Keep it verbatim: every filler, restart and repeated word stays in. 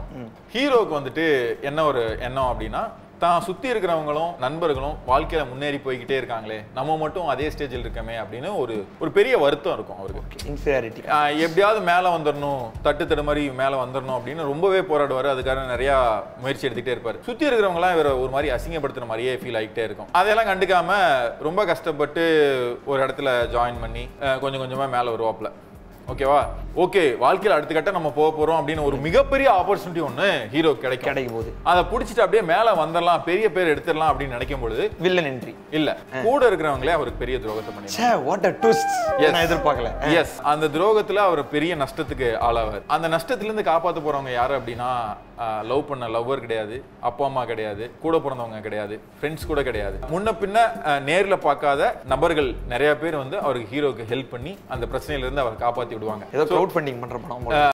காரணம் ஹீரோக்கு வந்துட்டு என்ன ஒரு எண்ணம் அப்படினா தான் சுத்தி இருக்கறவங்களும் நண்பர்களும் வாழ்க்கையில முன்னேறி போயிட்டே இருக்காங்களே நம்ம மட்டும் அதே ஸ்டேஜில் இருக்கமே அப்படினு ஒரு ஒரு பெரிய வருத்தம் இருக்கும் அவருக்கு இன்ஃபீரியாரிட்டி எப்படியாவது மேல வந்தறணும் தட்டு தட மாதிரி மேல வந்தறணும் அப்படினு ரொம்பவே போராடுவாரு அதுக்காக நிறைய முயற்சி எடுத்துட்டே இருப்பாரு சுத்தி இருக்கறவங்க எல்லாம் இவர ஒரு மாதிரி அசிங்கப்படுத்துற மாதிரியே ஃபீல் ஆயிட்டே இருக்கும் அதெல்லாம் கண்டுக்காம ரொம்ப கஷ்டப்பட்டு ஒரு இடத்துல ஜாயின் பண்ணி கொஞ்சம் கொஞ்சமா மேல வருவாப்ல ஓகேவா ஓகே வாழ்க்கையில அடுத்த கட்ட நம்ம போக போறோம் அப்படின ஒரு மிகப்பெரிய opportunity ஒன்னு ஹீரோ கிடைக்கும் கிடைக்குது அத புடிச்சிட்டு அப்படியே மேல வந்தறலாம் பெரிய பேர் எடுத்துறலாம் அப்படி நினைக்கும் பொழுது வில்லன் என்ட்ரி இல்ல கூட இருக்கறவங்களே அவருக்கு பெரிய துரோகத்தை பண்ணி சே வாட் a twist நான் எதிர்பார்க்கல எஸ் அந்த துரோகத்துல அவர் பெரிய நஷ்டத்துக்கு ஆளாவார் அந்த நஷ்டத்துல இருந்து காப்பாத்த போறவங்க யாரு அப்படினா லவ் பண்ண லவ்வர் கிடையாது அப்பா அம்மா கிடையாது கூட பிறந்தவங்க கிடையாது फ्रेंड्स கூட கிடையாது முன்ன பின்ன நேர்ல பார்க்காத நபர்கள் நிறைய பேர் வந்து அவருக்கு ஹீரோக்கு ஹெல்ப் பண்ணி அந்த பிரச்சனையில இருந்து அவரை காப்பாத்தி ஏதோ கிரவுட் ஃபண்டிங் பண்ற படம்